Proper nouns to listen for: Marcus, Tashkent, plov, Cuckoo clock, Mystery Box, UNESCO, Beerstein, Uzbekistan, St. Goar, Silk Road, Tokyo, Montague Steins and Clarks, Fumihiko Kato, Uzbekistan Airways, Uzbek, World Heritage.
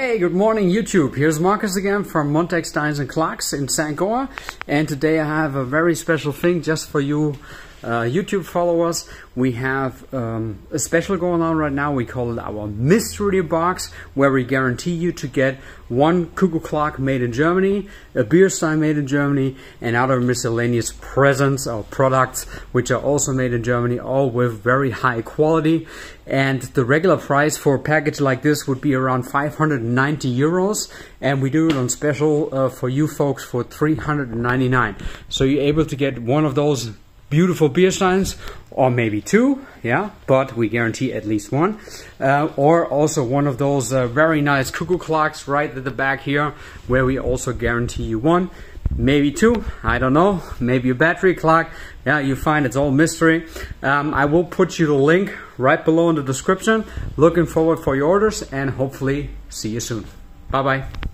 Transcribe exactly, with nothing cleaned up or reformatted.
Hey, good morning YouTube. Here's Marcus again from Montague Steins and Clarks in Saint Goar, and today I have a very special thing just for you uh, YouTube followers. We have um, a special going on right now. We call it our mystery box, where we guarantee you to get one cuckoo clock made in Germany, a beer stein made in Germany, and other miscellaneous presents or products which are also made in Germany, all with very high quality. And the regular price for a package like this would be around five hundred ninety euros, and we do it on special uh, for you folks for three hundred ninety-nine. So you're able to get one of those beautiful beer steins, or maybe two, yeah, but we guarantee at least one, uh, or also one of those uh, very nice cuckoo clocks right at the back here, where we also guarantee you one, maybe two, I don't know, maybe a battery clock. Yeah, you find it's all mystery. Um, I will put you the link right below in the description. Looking forward for your orders, and hopefully see you soon. Bye bye.